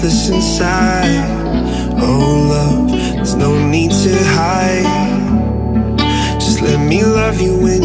breathless inside. Oh love, there's no need to hide. Just let me love you.